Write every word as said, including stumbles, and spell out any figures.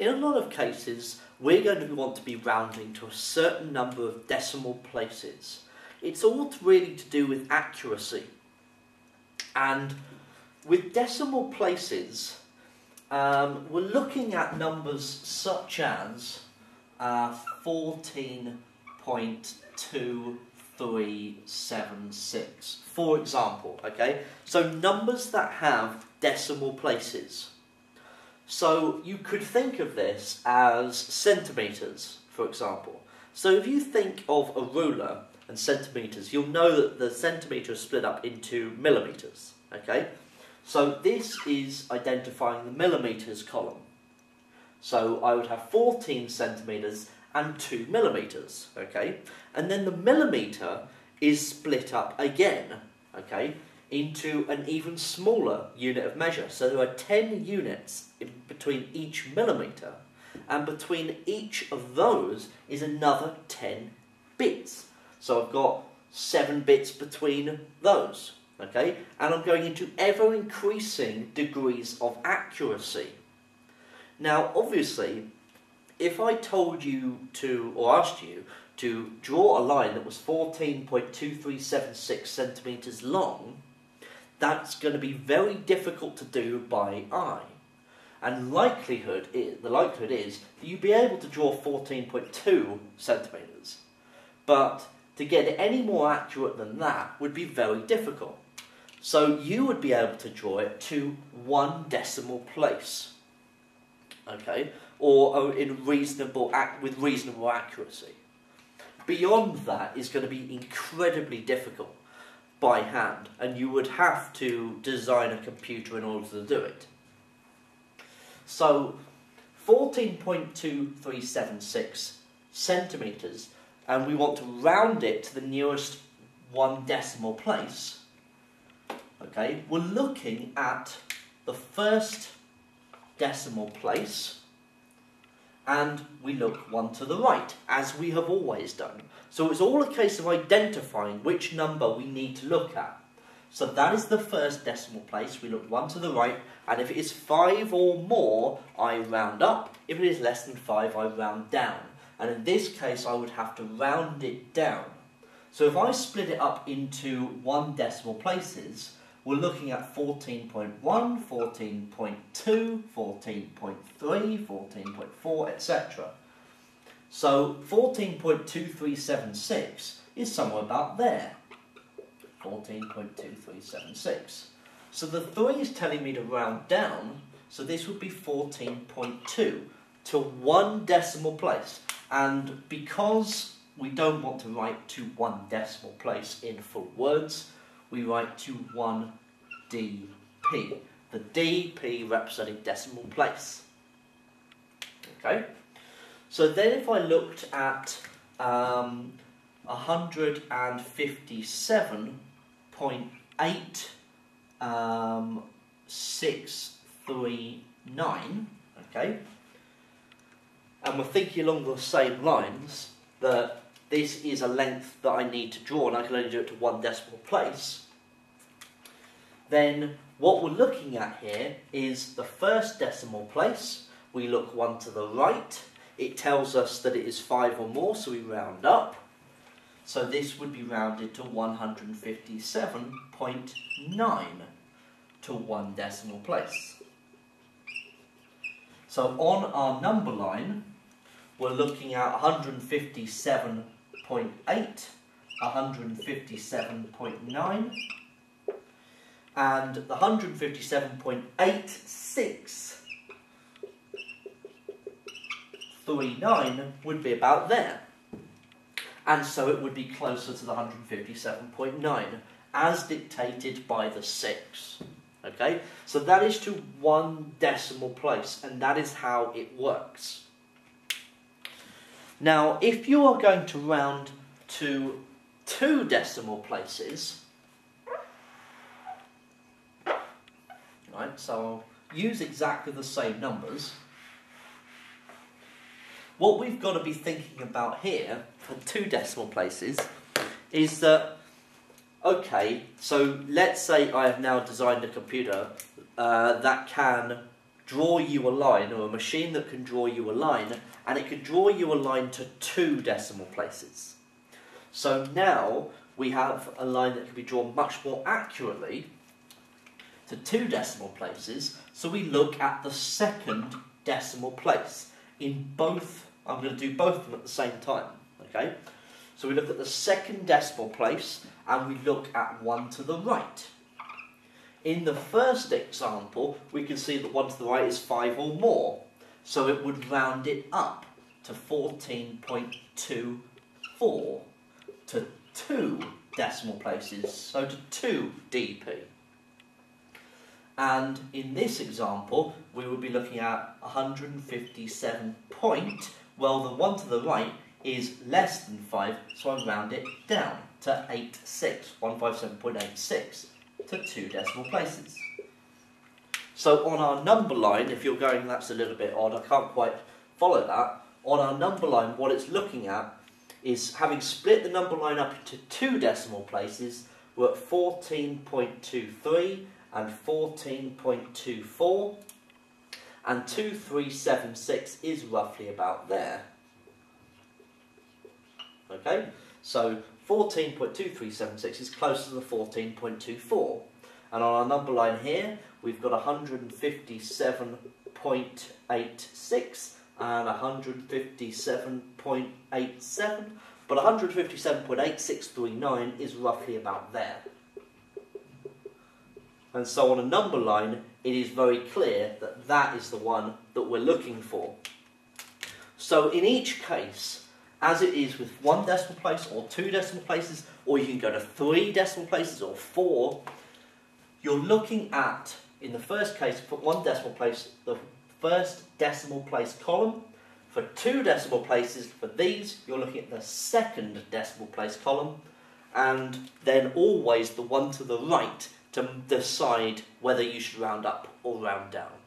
In a lot of cases, we're going to want to be rounding to a certain number of decimal places. It's all really to do with accuracy. And with decimal places, um, we're looking at numbers such as uh, fourteen point two three seven six, for example, okay? So numbers that have decimal places. So you could think of this as centimetres, for example. So if you think of a ruler and centimetres, you'll know that the centimetre is split up into millimetres, okay? So this is identifying the millimetres column. So I would have fourteen centimetres and two millimetres, okay? And then the millimetre is split up again, okay, into an even smaller unit of measure. So there are ten units in between each millimetre, and between each of those is another ten bits. So I've got seven bits between those, okay? And I'm going into ever-increasing degrees of accuracy. Now, obviously, if I told you to, or asked you, to draw a line that was fourteen point two three seven six centimetres long, that's going to be very difficult to do by eye. And likelihood is, the likelihood is that you'd be able to draw fourteen point two centimetres. But to get it any more accurate than that would be very difficult. So you would be able to draw it to one decimal place, okay, or in reasonable with reasonable accuracy. Beyond that is going to be incredibly difficult by hand, and you would have to design a computer in order to do it. So fourteen point two three seven six centimetres, and we want to round it to the nearest one decimal place. Okay, we're looking at the first decimal place, and we look one to the right, as we have always done. So it's all a case of identifying which number we need to look at. So that is the first decimal place. We look one to the right, and if it is five or more, I round up. If it is less than five, I round down. And in this case, I would have to round it down. So if I split it up into one decimal places, we're looking at fourteen point one, fourteen point two, fourteen point three, fourteen point four, et cetera. So fourteen point two three seven six is somewhere about there. fourteen point two three seven six. So the three is telling me to round down, so this would be fourteen point two to one decimal place. And because we don't want to write to one decimal place in full words, we write to one D P, the D P representing decimal place. Okay, so then if I looked at um, one hundred fifty-seven point eight six three nine, okay, and we're thinking along the same lines that this is a length that I need to draw, and I can only do it to one decimal place, then what we're looking at here is the first decimal place. We look one to the right. It tells us that it is five or more, so we round up. So this would be rounded to one hundred fifty-seven point nine to one decimal place. So on our number line, we're looking at one hundred fifty-seven point eight, one hundred fifty-seven point nine, and one hundred fifty-seven point eight six three nine would be about there. And so it would be closer to the one hundred fifty-seven point nine, as dictated by the six. Okay? So that is to one decimal place, and that is how it works. Now, if you are going to round to two decimal places, right, so I'll use exactly the same numbers. What we've got to be thinking about here, for two decimal places, is that, okay, so let's say I have now designed a computer uh, that can draw you a line, or a machine that can draw you a line, and it can draw you a line to two decimal places. So now we have a line that can be drawn much more accurately to two decimal places, so we look at the second decimal place in both. I'm going to do both of them at the same time, okay? So we look at the second decimal place and we look at one to the right. In the first example, we can see that one to the right is five or more, so it would round it up to fourteen point two four to two decimal places, so to two D P. And in this example, we would be looking at one hundred fifty-seven point. Well, the one to the right is less than five, so I round it down to eighty-six, one hundred fifty-seven point eight six, to two decimal places. So on our number line, if you're going, that's a little bit odd, I can't quite follow that. On our number line, what it's looking at is, having split the number line up into two decimal places, we're at fourteen point two three, and fourteen point two four, and two three seven six is roughly about there. Okay, so fourteen point two three seven six is closer to the fourteen point two four, and on our number line here we've got one hundred fifty-seven point eight six and one hundred fifty-seven point eight seven, but one hundred fifty-seven point eight six three nine is roughly about there. And so on a number line, it is very clear that that is the one that we're looking for. So in each case, as it is with one decimal place or two decimal places, or you can go to three decimal places or four, you're looking at, in the first case, for one decimal place, the first decimal place column. For two decimal places, for these, you're looking at the second decimal place column, and then always the one to the right, to decide whether you should round up or round down.